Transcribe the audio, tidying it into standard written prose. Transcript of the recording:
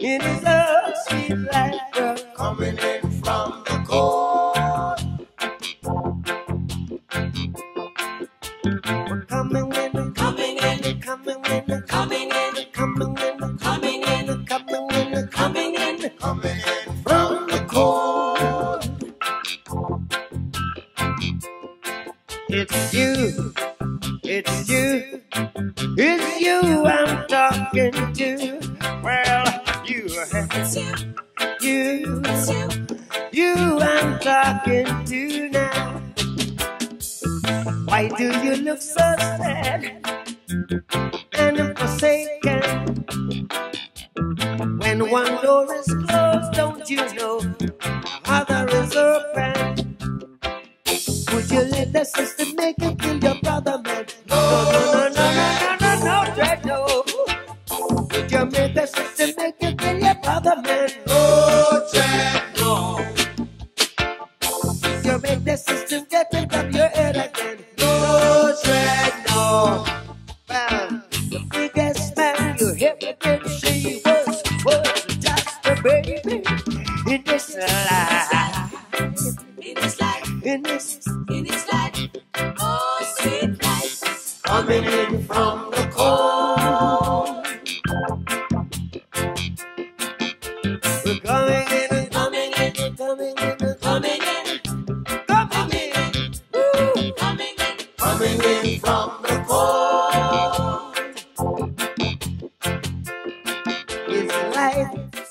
It is a sweet laughter coming in from the cold. Coming in, coming in, coming in, coming in, coming in, coming in, coming in, coming in, coming in from the cold. It's you. It's you, it's you I'm talking to. Well, you, it's you, you, it's you, you I'm talking to now. Why do you look so sad and forsaken? When one door is closed, don't you know another is open? Would you let the system make it kill your brother, man? No. Would you make the system make it kill your brother, man? No, Jack, no. Would you make the system get it from your head again? No, Jack, no. Well, the biggest man you ever did, she was just a baby in this life. In this life, in this life, oh sweet life, coming in from the cold. We're coming in.